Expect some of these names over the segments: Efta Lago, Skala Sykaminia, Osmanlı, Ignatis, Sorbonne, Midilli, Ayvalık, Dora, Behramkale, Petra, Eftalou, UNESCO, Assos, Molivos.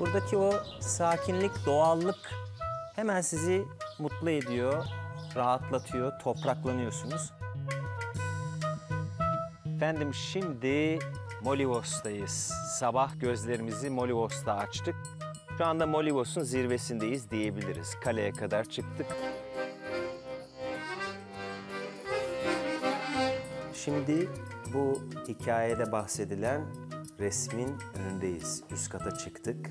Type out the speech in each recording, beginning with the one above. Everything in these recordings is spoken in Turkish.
Buradaki o sakinlik, doğallık hemen sizi mutlu ediyor, rahatlatıyor, topraklanıyorsunuz. Efendim şimdi Molivos'tayız. Sabah gözlerimizi Molivos'ta açtık. Şu anda Molivos'un zirvesindeyiz diyebiliriz. Kaleye kadar çıktık. Şimdi bu hikayede bahsedilen resmin önündeyiz. Üst kata çıktık.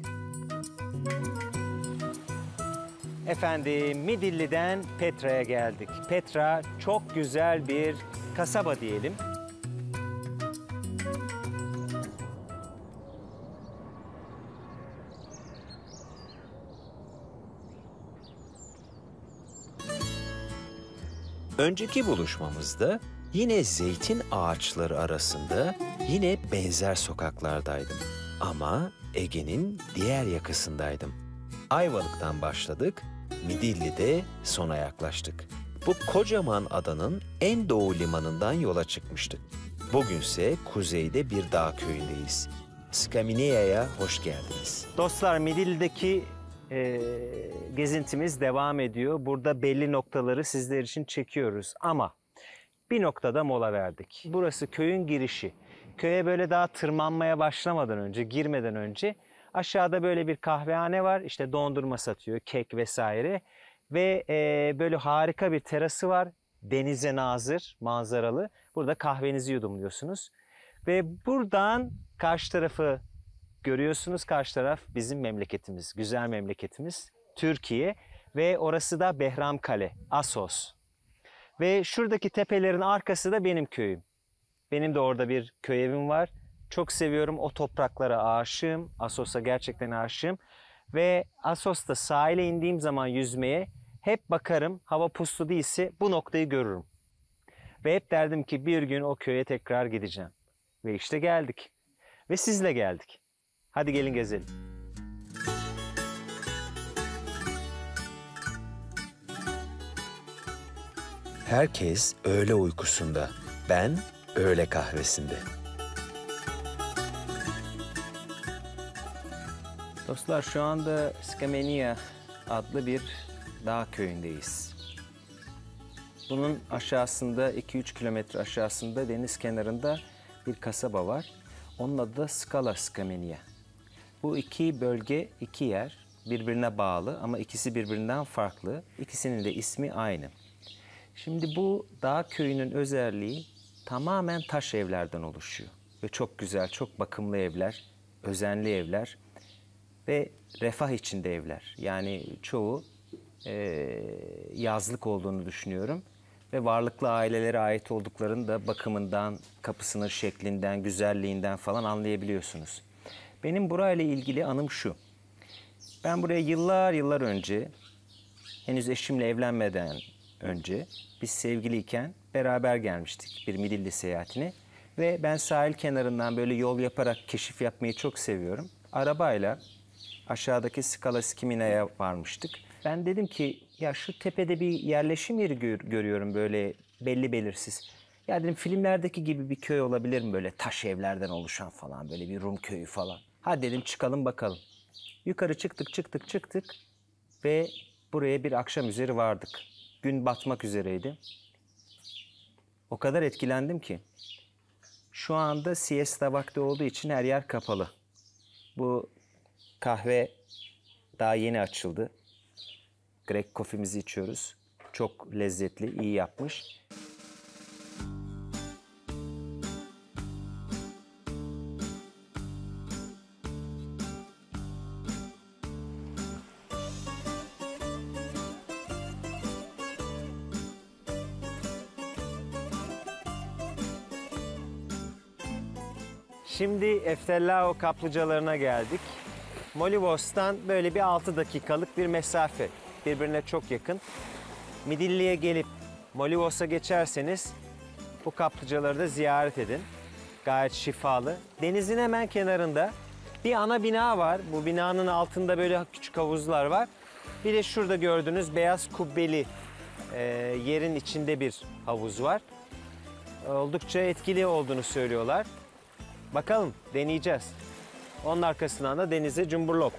Efendim Midilli'den Petra'ya geldik. Petra çok güzel bir kasaba diyelim. Önceki buluşmamızda yine zeytin ağaçları arasında yine benzer sokaklardaydım. Ama Ege'nin diğer yakasındaydım. Ayvalık'tan başladık, Midilli'de sona yaklaştık. Bu kocaman adanın en doğu limanından yola çıkmıştık. Bugünse kuzeyde bir dağ köyündeyiz. Sykaminia hoş geldiniz. Dostlar Midilli'deki gezintimiz devam ediyor. Burada belli noktaları sizler için çekiyoruz ama bir noktada mola verdik. Burası köyün girişi. Köye böyle daha tırmanmaya başlamadan önce, girmeden önce aşağıda böyle bir kahvehane var. İşte dondurma satıyor, kek vesaire. Ve böyle harika bir terası var. Denize nazır, manzaralı. Burada kahvenizi yudumluyorsunuz. Ve buradan karşı tarafı görüyorsunuz. Karşı taraf bizim memleketimiz, güzel memleketimiz Türkiye. Ve orası da Behramkale, Assos. Ve şuradaki tepelerin arkası da benim köyüm. Benim de orada bir köy evim var. Çok seviyorum, o topraklara aşığım. Assos'a gerçekten aşığım. Ve Assos'ta sahile indiğim zaman yüzmeye hep bakarım. Hava puslu değilse bu noktayı görürüm. Ve hep derdim ki bir gün o köye tekrar gideceğim. Ve işte geldik. Ve sizle geldik. Hadi gelin gezelim. Herkes öğle uykusunda, ben öğle kahvesinde. Dostlar şu anda Sykaminia adlı bir dağ köyündeyiz. Bunun aşağısında, 2-3 kilometre aşağısında deniz kenarında bir kasaba var. Onun adı da Skala Sykaminia. Bu iki bölge, iki yer birbirine bağlı ama ikisi birbirinden farklı. İkisinin de ismi aynı. Şimdi bu dağ köyünün özelliği tamamen taş evlerden oluşuyor. Ve çok güzel, çok bakımlı evler, özenli evler ve refah içinde evler. Yani çoğu yazlık olduğunu düşünüyorum. Ve varlıklı ailelere ait olduklarını da bakımından, kapısının şeklinden, güzelliğinden falan anlayabiliyorsunuz. Benim burayla ilgili anım şu. Ben buraya yıllar yıllar önce, henüz eşimle evlenmeden önce, biz sevgiliyken beraber gelmiştik bir Midilli seyahatine ve ben sahil kenarından böyle yol yaparak keşif yapmayı çok seviyorum. Arabayla aşağıdaki Skala Sykaminia varmıştık. Ben dedim ki ya şu tepede bir yerleşim yeri görüyorum böyle belli belirsiz. Ya dedim filmlerdeki gibi bir köy olabilir mi böyle taş evlerden oluşan falan böyle bir Rum köyü falan. Hadi dedim çıkalım bakalım. Yukarı çıktık ve buraya bir akşam üzeri vardık. Gün batmak üzereydi. O kadar etkilendim ki. Şu anda siesta vakti olduğu için her yer kapalı. Bu kahve daha yeni açıldı. Grek kofimizi içiyoruz. Çok lezzetli, iyi yapmış. Şimdi Eftalou kaplıcalarına geldik. Molivos'tan böyle bir 6 dakikalık bir mesafe. Birbirine çok yakın. Midilli'ye gelip Molivos'a geçerseniz bu kaplıcaları da ziyaret edin. Gayet şifalı. Denizin hemen kenarında bir ana bina var. Bu binanın altında böyle küçük havuzlar var. Bir de şurada gördüğünüz beyaz kubbeli yerin içinde bir havuz var. Oldukça etkili olduğunu söylüyorlar. Bakalım deneyeceğiz. Onun arkasından da denize cumburlop.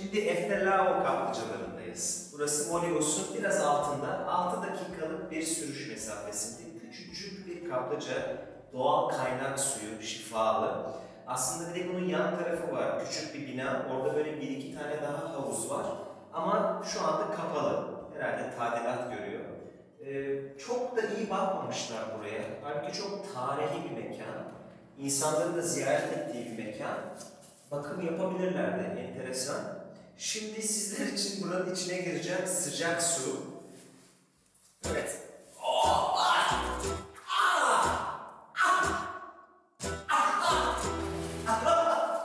Şimdi Efta Lago kaplıcalarındayız. Burası Molivos'un biraz altında, 6 dakikalık bir sürüş mesafesinde küçücük bir kaplıca, doğal kaynak suyu, şifalı. Aslında bir de bunun yan tarafı var, küçük bir bina, orada böyle bir iki tane daha havuz var. Ama şu anda kapalı, herhalde tadilat görüyor. Çok da iyi bakmamışlar buraya, halbuki çok tarihi bir mekan, insanların da ziyaret ettiği bir mekan. Bakım yapabilirlerdi, enteresan. Şimdi sizler için buranın içine gireceğim, sıcak su. Evet. Oh! Ah! Ah! Ah! Ah! Ah!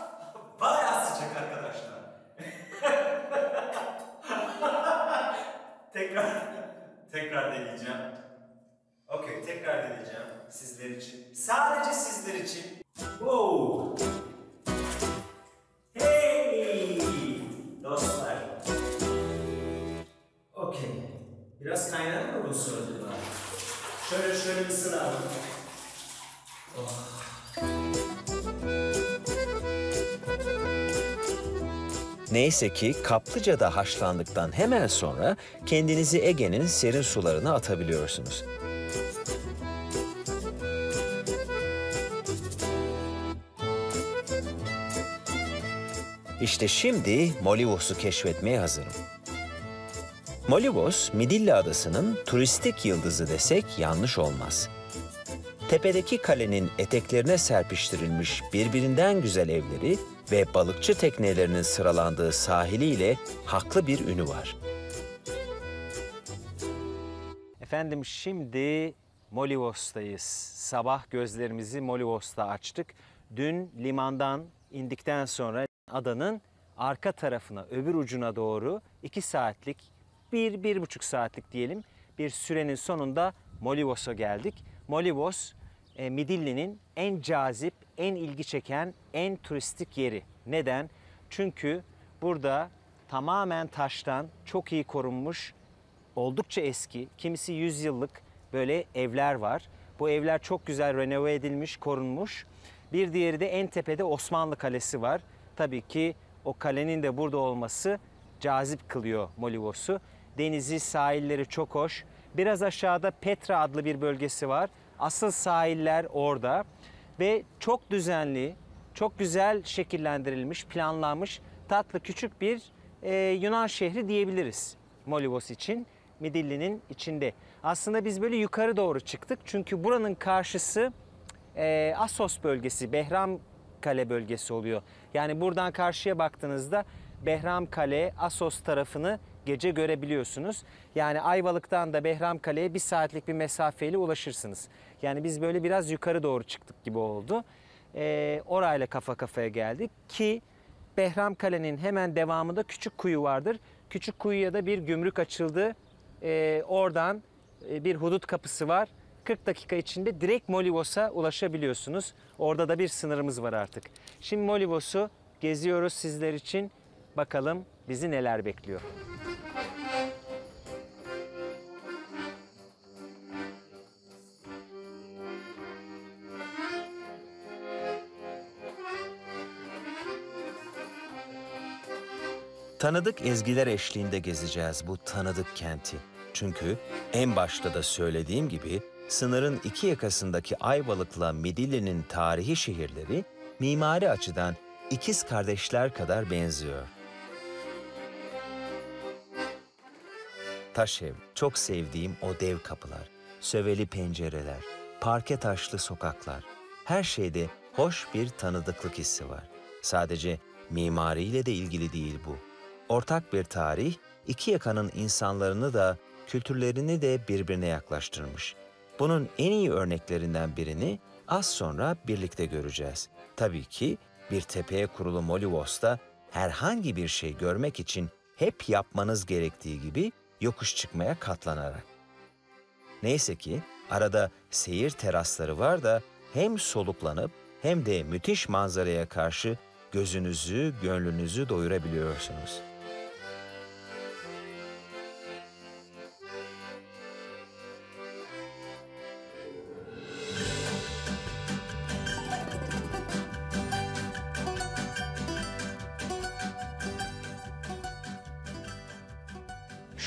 Bayağı sıcak arkadaşlar. Tekrar deneyeceğim. Okey, tekrar deneyeceğim sizler için. Sadece sizler için. Wow! Biraz kaynar mı bu acaba? Şöyle bir sınavım. Oh. Neyse ki kaplıcada haşlandıktan hemen sonra kendinizi Ege'nin serin sularına atabiliyorsunuz. İşte şimdi Molivos'u keşfetmeye hazırım. Molivos, Midilli Adası'nın turistik yıldızı desek yanlış olmaz. Tepedeki kalenin eteklerine serpiştirilmiş birbirinden güzel evleri ve balıkçı teknelerinin sıralandığı sahiliyle haklı bir ünü var. Efendim şimdi Molivos'tayız. Sabah gözlerimizi Molivos'ta açtık. Dün limandan indikten sonra adanın arka tarafına, öbür ucuna doğru 2 saatlik, 1,5 saatlik diyelim bir sürenin sonunda Molivos'a geldik. Molivos, Midilli'nin en cazip, en ilgi çeken, en turistik yeri. Neden? Çünkü burada tamamen taştan çok iyi korunmuş, oldukça eski, kimisi 100 yıllık böyle evler var. Bu evler çok güzel renove edilmiş, korunmuş. Bir diğeri de en tepede Osmanlı Kalesi var. Tabii ki o kalenin de burada olması cazip kılıyor Molivos'u. Denizi, sahilleri çok hoş. Biraz aşağıda Petra adlı bir bölgesi var. Asıl sahiller orada. Ve çok düzenli, çok güzel şekillendirilmiş, planlanmış, tatlı küçük bir Yunan şehri diyebiliriz Molivos için. Midilli'nin içinde. Aslında biz böyle yukarı doğru çıktık. Çünkü buranın karşısı Assos bölgesi, Behramkale bölgesi oluyor. Yani buradan karşıya baktığınızda Behramkale, Assos tarafını gece görebiliyorsunuz. Yani Ayvalık'tan da Behramkale'ye 1 saatlik bir mesafeyle ulaşırsınız. Yani biz böyle biraz yukarı doğru çıktık gibi oldu. Orayla kafa kafaya geldik ki Behramkale'nin hemen devamında küçük kuyu vardır. Küçük kuyuya da bir gümrük açıldı. Oradan bir hudut kapısı var. 40 dakika içinde direkt Molivos'a ulaşabiliyorsunuz. Orada da bir sınırımız var artık. Şimdi Molivos'u geziyoruz sizler için. Bakalım bizi neler bekliyor. Tanıdık ezgiler eşliğinde gezeceğiz bu tanıdık kenti. Çünkü en başta da söylediğim gibi sınırın 2 yakasındaki Ayvalık'la Midilli'nin tarihi şehirleri mimari açıdan ikiz kardeşler kadar benziyor. Taş ev, çok sevdiğim o dev kapılar, söveli pencereler, parke taşlı sokaklar. Her şeyde hoş bir tanıdıklık hissi var. Sadece mimariyle de ilgili değil bu. Ortak bir tarih, 2 yakanın insanlarını da, kültürlerini de birbirine yaklaştırmış. Bunun en iyi örneklerinden birini az sonra birlikte göreceğiz. Tabii ki bir tepeye kurulu Molivos'ta herhangi bir şey görmek için hep yapmanız gerektiği gibi yokuş çıkmaya katlanarak. Neyse ki arada seyir terasları var da hem soluklanıp hem de müthiş manzaraya karşı gözünüzü, gönlünüzü doyurabiliyorsunuz.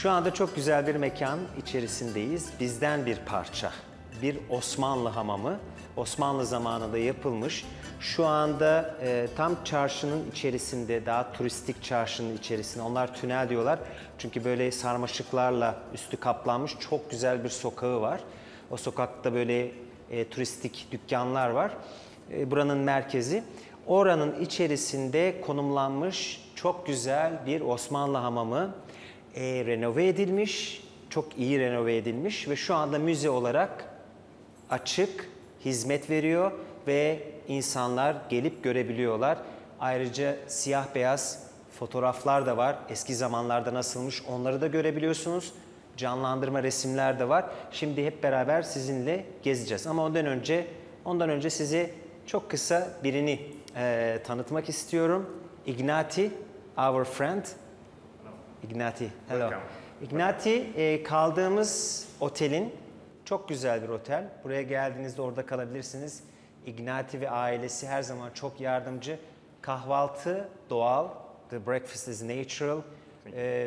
Şu anda çok güzel bir mekan içerisindeyiz. Bizden bir parça. Bir Osmanlı hamamı. Osmanlı zamanında yapılmış. Şu anda tam çarşının içerisinde, daha turistik çarşının içerisinde. Onlar tünel diyorlar. Çünkü böyle sarmaşıklarla üstü kaplanmış çok güzel bir sokağı var. O sokakta böyle turistik dükkanlar var. Buranın merkezi. Oranın içerisinde konumlanmış çok güzel bir Osmanlı hamamı. Renove edilmiş, çok iyi renove edilmiş ve şu anda müze olarak açık, hizmet veriyor ve insanlar gelip görebiliyorlar. Ayrıca siyah beyaz fotoğraflar da var. Eski zamanlarda nasılmış onları da görebiliyorsunuz. Canlandırma resimler de var. Şimdi hep beraber sizinle gezeceğiz. Ama ondan önce size çok kısa birini tanıtmak istiyorum. Ignati, our friend. Ignati, hello. Ignati, kaldığımız otelin, çok güzel bir otel. Buraya geldiğinizde orada kalabilirsiniz. Ignati ve ailesi her zaman çok yardımcı. Kahvaltı doğal, the breakfast is natural.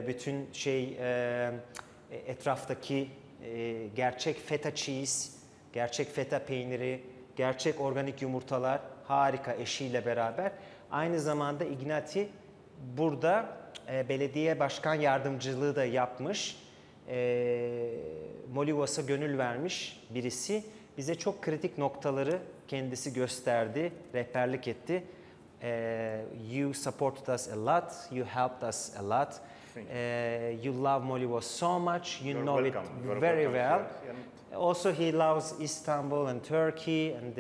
Bütün etraftaki gerçek feta cheese, gerçek feta peyniri, gerçek organik yumurtalar harika eşiyle beraber. Aynı zamanda Ignati burada belediye başkan yardımcılığı da yapmış, Molivos'a gönül vermiş birisi. Bize çok kritik noktaları kendisi gösterdi, rehberlik etti. You supported us a lot, you helped us a lot. You love Molivos so much, you know it very well. Also he loves Istanbul and Turkey and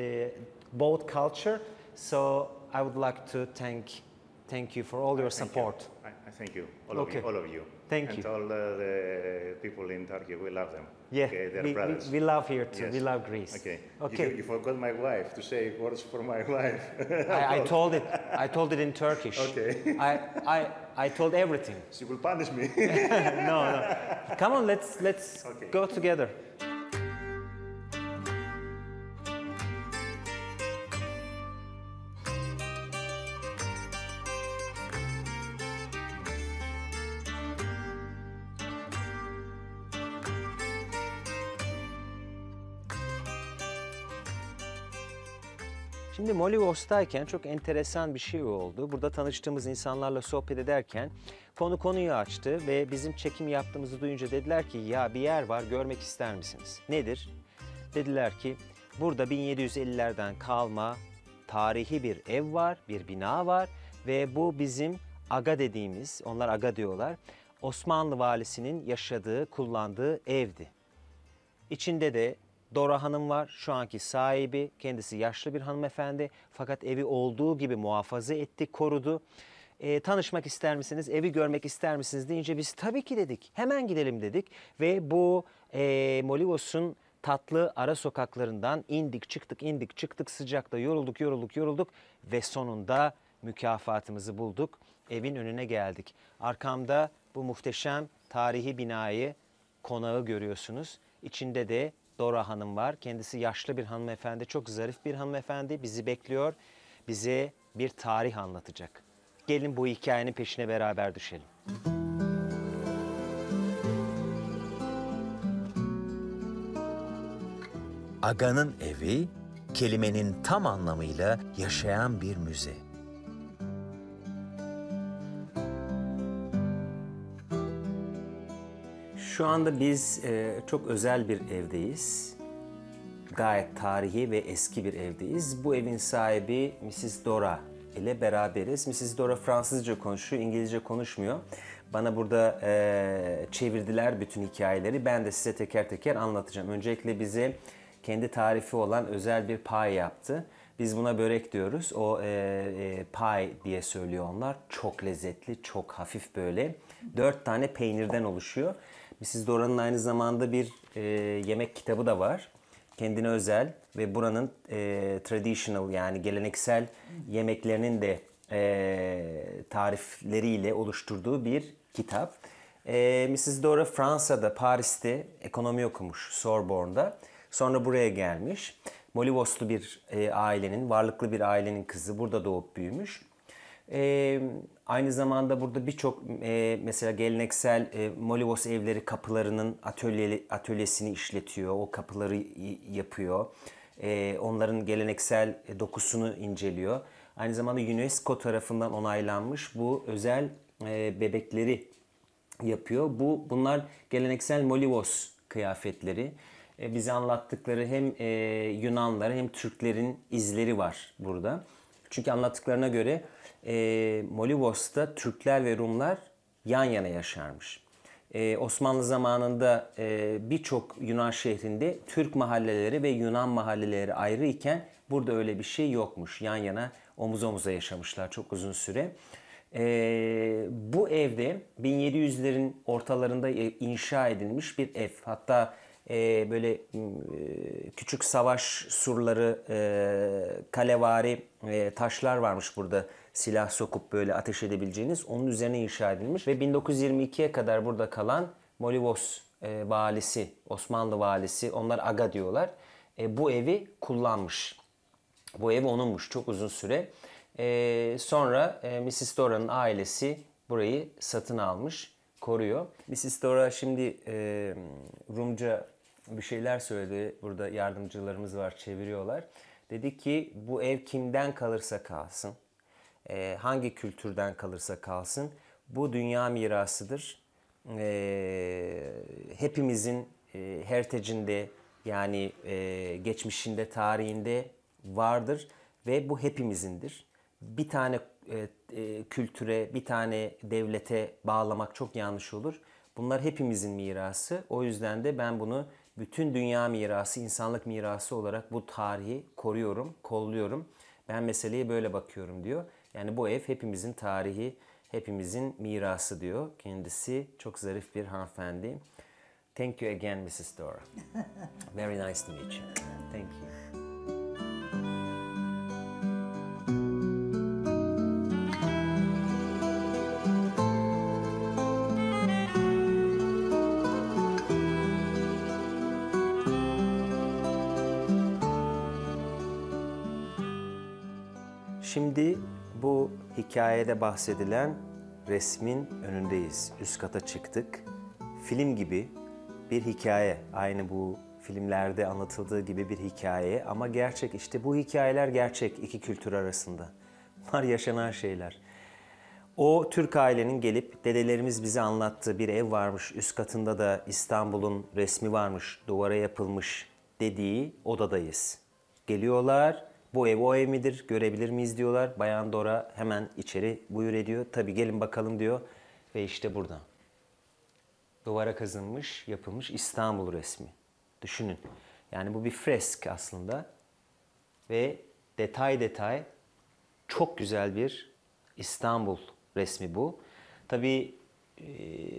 both culture. So I would like to thank you for all your support. Thank you, all of you. Thank you. And all the people in Turkey, we love them. Yeah, okay, they're brothers. We love here too, yes. We love Greece. Okay. You forgot my wife to say words for my wife. I told it in Turkish. Okay. I told everything. She will punish me. No. Come on, let's go together. Şimdi Molivos'tayken çok enteresan bir şey oldu. Burada tanıştığımız insanlarla sohbet ederken konuyu açtı ve bizim çekim yaptığımızı duyunca dediler ki ya bir yer var, görmek ister misiniz? Nedir? Dediler ki burada 1750'lerden kalma tarihi bir ev var, bir bina var ve bu bizim aga dediğimiz, onlar aga diyorlar, Osmanlı valisinin yaşadığı, kullandığı evdi. İçinde de Dora Hanım var, şu anki sahibi, kendisi yaşlı bir hanımefendi fakat evi olduğu gibi muhafaza etti, korudu. Tanışmak ister misiniz, evi görmek ister misiniz deyince biz tabii ki dedik, hemen gidelim dedik. Ve bu Molivos'un tatlı ara sokaklarından indik çıktık, sıcakta yorulduk ve sonunda mükafatımızı bulduk. Evin önüne geldik. Arkamda bu muhteşem tarihi binayı, konağı görüyorsunuz. İçinde de Dora Hanım var. Kendisi yaşlı bir hanımefendi, çok zarif bir hanımefendi. Bizi bekliyor, bize bir tarih anlatacak. Gelin bu hikayenin peşine beraber düşelim. Aga'nın evi, kelimenin tam anlamıyla yaşayan bir müze. Şu anda biz çok özel bir evdeyiz. Gayet tarihi ve eski bir evdeyiz. Bu evin sahibi Mrs. Dora ile beraberiz. Mrs. Dora Fransızca konuşuyor, İngilizce konuşmuyor. Bana burada çevirdiler bütün hikayeleri. Ben de size teker teker anlatacağım. Öncelikle bize kendi tarifi olan özel bir pie yaptı. Biz buna börek diyoruz. O pie diye söylüyor onlar. Çok lezzetli, çok hafif böyle. 4 tane peynirden oluşuyor. Mrs. Dora'nın aynı zamanda bir yemek kitabı da var. Kendine özel ve buranın traditional yani geleneksel yemeklerinin de tarifleriyle oluşturduğu bir kitap. Mrs. Dora Fransa'da, Paris'te ekonomi okumuş, Sorbonne'da. Sonra buraya gelmiş. Molivoslu bir ailenin, varlıklı bir ailenin kızı. Burada doğup büyümüş. Aynı zamanda burada birçok mesela geleneksel Molivos evleri kapılarının atölyesini işletiyor. O kapıları yapıyor. Onların geleneksel dokusunu inceliyor. Aynı zamanda UNESCO tarafından onaylanmış bu özel bebekleri yapıyor. Bunlar geleneksel Molivos kıyafetleri. Bize anlattıkları hem Yunanlıların hem Türklerin izleri var burada. Çünkü anlattıklarına göre Molivos'ta Türkler ve Rumlar yan yana yaşarmış. Osmanlı zamanında birçok Yunan şehrinde Türk mahalleleri ve Yunan mahalleleri ayrı iken burada öyle bir şey yokmuş. Yan yana, omuz omuza yaşamışlar çok uzun süre. Bu evde 1700'lerin ortalarında inşa edilmiş bir ev. Hatta böyle küçük savaş surları, kalevari taşlar varmış burada. Silah sokup böyle ateş edebileceğiniz, onun üzerine inşa edilmiş. Ve 1922'ye kadar burada kalan Molivos valisi, Osmanlı valisi, onlar aga diyorlar. Bu evi kullanmış. Bu ev onunmuş çok uzun süre. Sonra Mrs. Dora'nın ailesi burayı satın almış, koruyor. Mrs. Dora şimdi Rumca bir şeyler söyledi. Burada yardımcılarımız var, çeviriyorlar. Dedi ki bu ev kimden kalırsa kalsın, hangi kültürden kalırsa kalsın, bu dünya mirasıdır. Hepimizin hertecinde, yani geçmişinde, tarihinde vardır ve bu hepimizindir. Bir tane kültüre, bir tane devlete bağlamak çok yanlış olur. Bunlar hepimizin mirası. O yüzden de ben bunu bütün dünya mirası, insanlık mirası olarak bu tarihi koruyorum, kolluyorum. Ben meseleye böyle bakıyorum diyor. Yani bu ev hepimizin tarihi, hepimizin mirası diyor. Kendisi çok zarif bir hanımefendi. Thank you again, Mrs. Dora. Very nice to meet you. Thank you. Şimdi bu hikayede bahsedilen resmin önündeyiz. Üst kata çıktık. Film gibi bir hikaye. Aynı bu filmlerde anlatıldığı gibi bir hikaye. Ama gerçek, işte bu hikayeler gerçek iki kültür arasında. Bunlar yaşanan şeyler. O Türk ailenin gelip dedelerimiz bize anlattığı bir ev varmış. Üst katında da İstanbul'un resmi varmış. Duvara yapılmış dediği odadayız. Geliyorlar. Bu ev o ev midir? Görebilir miyiz diyorlar. Bayan Dora hemen içeri buyur ediyor. Tabii gelin bakalım diyor. Ve işte burada. Duvara kazınmış, yapılmış İstanbul resmi. Düşünün. Yani bu bir fresk aslında. Ve detay detay çok güzel bir İstanbul resmi bu. Tabii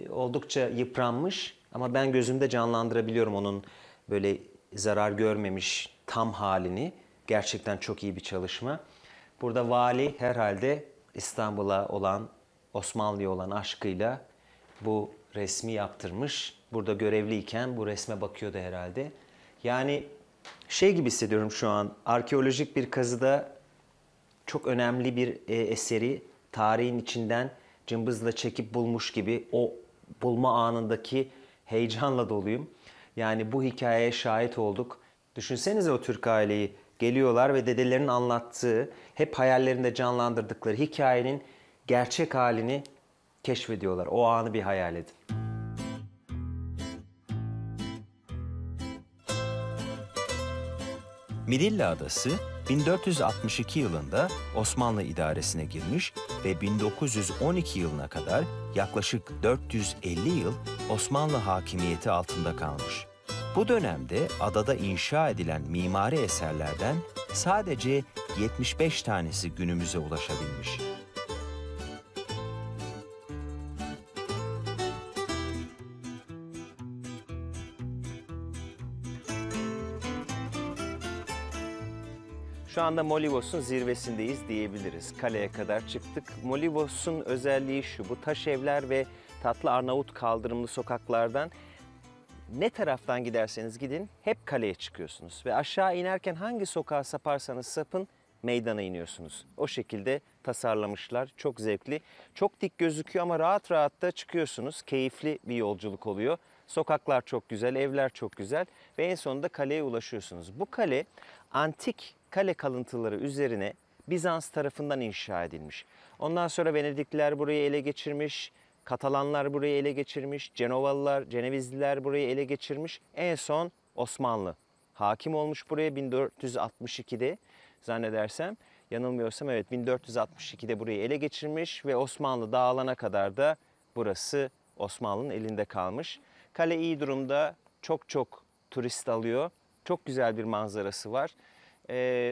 oldukça yıpranmış ama ben gözümde canlandırabiliyorum onun böyle zarar görmemiş tam halini. Gerçekten çok iyi bir çalışma. Burada vali herhalde İstanbul'a olan, Osmanlı'ya olan aşkıyla bu resmi yaptırmış. Burada görevliyken bu resme bakıyordu herhalde. Yani şey gibi hissediyorum şu an, arkeolojik bir kazıda çok önemli bir eseri tarihin içinden cımbızla çekip bulmuş gibi o bulma anındaki heyecanla doluyum. Yani bu hikayeye şahit olduk. Düşünsenize o Türk aileyi. Geliyorlar ve dedelerin anlattığı, hep hayallerinde canlandırdıkları hikayenin gerçek halini keşfediyorlar. O anı bir hayal edin. Midilli Adası 1462 yılında Osmanlı idaresine girmiş ve 1912 yılına kadar yaklaşık 450 yıl Osmanlı hakimiyeti altında kalmış. Bu dönemde adada inşa edilen mimari eserlerden sadece 75 tanesi günümüze ulaşabilmiş. Şu anda Molivos'un zirvesindeyiz diyebiliriz. Kaleye kadar çıktık. Molivos'un özelliği şu, bu taş evler ve tatlı Arnavut kaldırımlı sokaklardan ne taraftan giderseniz gidin hep kaleye çıkıyorsunuz ve aşağı inerken hangi sokağa saparsanız sapın meydana iniyorsunuz. O şekilde tasarlamışlar. Çok zevkli. Çok dik gözüküyor ama rahat rahat da çıkıyorsunuz. Keyifli bir yolculuk oluyor. Sokaklar çok güzel, evler çok güzel ve en sonunda kaleye ulaşıyorsunuz. Bu kale antik kale kalıntıları üzerine Bizans tarafından inşa edilmiş. Ondan sonra Venedikliler burayı ele geçirmiş, Katalanlar burayı ele geçirmiş, Cenovalılar, Cenevizliler burayı ele geçirmiş. En son Osmanlı hakim olmuş buraya 1462'de zannedersem. Yanılmıyorsam evet 1462'de burayı ele geçirmiş ve Osmanlı dağılana kadar da burası Osmanlı'nın elinde kalmış. Kale iyi durumda, çok turist alıyor. Çok güzel bir manzarası var.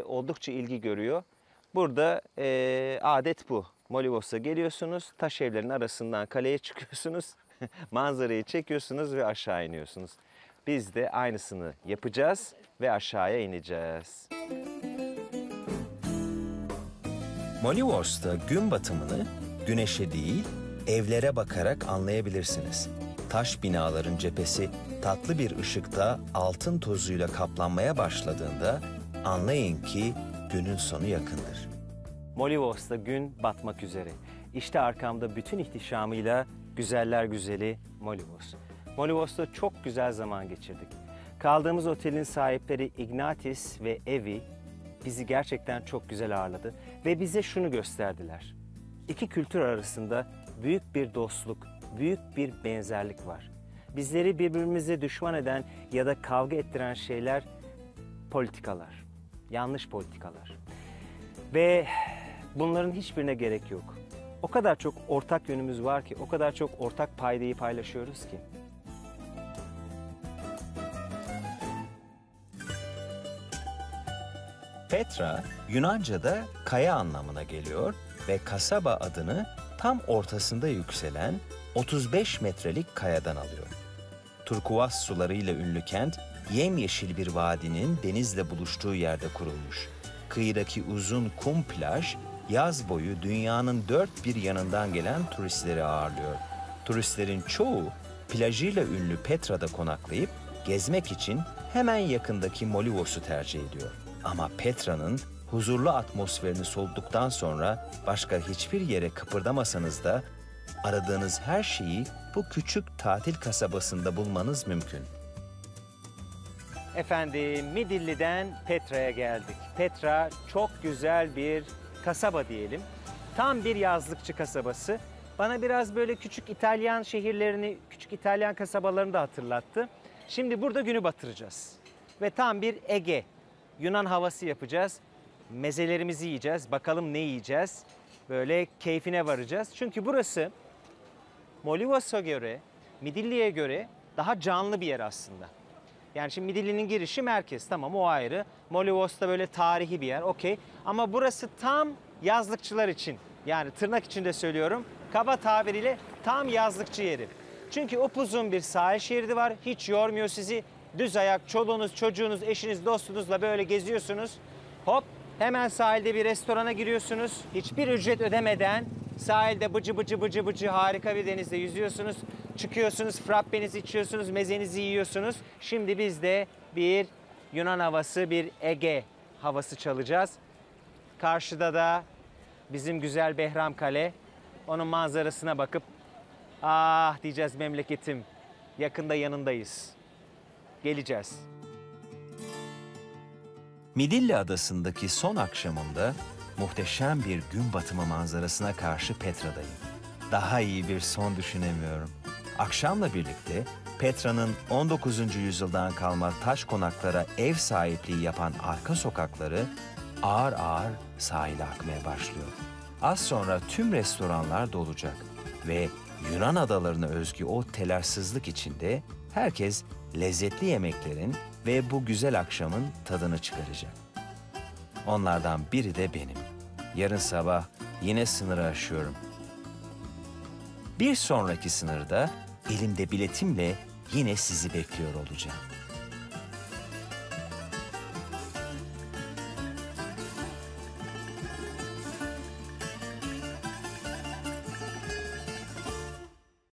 Oldukça ilgi görüyor. Burada adet bu. Molivos'a geliyorsunuz, taş evlerin arasından kaleye çıkıyorsunuz, manzarayı çekiyorsunuz ve aşağı iniyorsunuz. Biz de aynısını yapacağız ve aşağıya ineceğiz. Molivos'ta gün batımını güneşe değil, evlere bakarak anlayabilirsiniz. Taş binaların cephesi tatlı bir ışıkta altın tozuyla kaplanmaya başladığında anlayın ki günün sonu yakındır. Molivos'ta gün batmak üzere. İşte arkamda bütün ihtişamıyla güzeller güzeli Molivos. Molivos'ta çok güzel zaman geçirdik. Kaldığımız otelin sahipleri Ignatis ve Evi bizi gerçekten çok güzel ağırladı ve bize şunu gösterdiler. İki kültür arasında büyük bir dostluk, büyük bir benzerlik var. Bizleri birbirimize düşman eden ya da kavga ettiren şeyler politikalar, yanlış politikalar. Ve bunların hiçbirine gerek yok. O kadar çok ortak yönümüz var ki, o kadar çok ortak paydayı paylaşıyoruz ki. Petra, Yunanca'da kaya anlamına geliyor ve kasaba adını tam ortasında yükselen 35 metrelik kayadan alıyor. Turkuaz sularıyla ünlü kent, yemyeşil bir vadinin denizle buluştuğu yerde kurulmuş. Kıyıdaki uzun kum plaj, yaz boyu dünyanın dört bir yanından gelen turistleri ağırlıyor. Turistlerin çoğu plajıyla ünlü Petra'da konaklayıp gezmek için hemen yakındaki Molivos'u tercih ediyor. Ama Petra'nın huzurlu atmosferini soluduktan sonra başka hiçbir yere kıpırdamasanız da aradığınız her şeyi bu küçük tatil kasabasında bulmanız mümkün. Efendim, Midilli'den Petra'ya geldik. Petra çok güzel bir kasaba diyelim. Tam bir yazlıkçı kasabası. Bana biraz böyle küçük İtalyan şehirlerini, küçük İtalyan kasabalarını da hatırlattı. Şimdi burada günü batıracağız. Ve tam bir Ege, Yunan havası yapacağız. Mezelerimizi yiyeceğiz. Bakalım ne yiyeceğiz? Böyle keyfine varacağız. Çünkü burası Molivos'a göre, Midilli'ye göre daha canlı bir yer aslında. Yani şimdi Midilli'nin girişi merkez, tamam o ayrı. Molivos da böyle tarihi bir yer, okey. Ama burası tam yazlıkçılar için, yani tırnak içinde söylüyorum, kaba tabiriyle tam yazlıkçı yeri. Çünkü upuzun bir sahil şeridi var, hiç yormuyor sizi. Düz ayak, çoluğunuz, çocuğunuz, eşiniz, dostunuzla böyle geziyorsunuz. Hop, hemen sahilde bir restorana giriyorsunuz. Hiçbir ücret ödemeden sahilde bıcı bıcı harika bir denizde yüzüyorsunuz. Çıkıyorsunuz, frappenizi içiyorsunuz, mezenizi yiyorsunuz. Şimdi biz de bir Yunan havası, bir Ege havası çalacağız. Karşıda da bizim güzel Behramkale. Onun manzarasına bakıp, ah diyeceğiz memleketim, yakında yanındayız. Geleceğiz. Midilli adasındaki son akşamımda muhteşem bir gün batımı manzarasına karşı Petra'dayım. Daha iyi bir son düşünemiyorum. Akşamla birlikte Petra'nın 19. yüzyıldan kalma taş konaklara ev sahipliği yapan arka sokakları ağır ağır sahile akmaya başlıyor. Az sonra tüm restoranlar dolacak ve Yunan adalarına özgü o telassızlık içinde herkes lezzetli yemeklerin ve bu güzel akşamın tadını çıkaracak. Onlardan biri de benim. Yarın sabah yine sınırı aşıyorum. Bir sonraki sınırda elimde biletimle yine sizi bekliyor olacağım.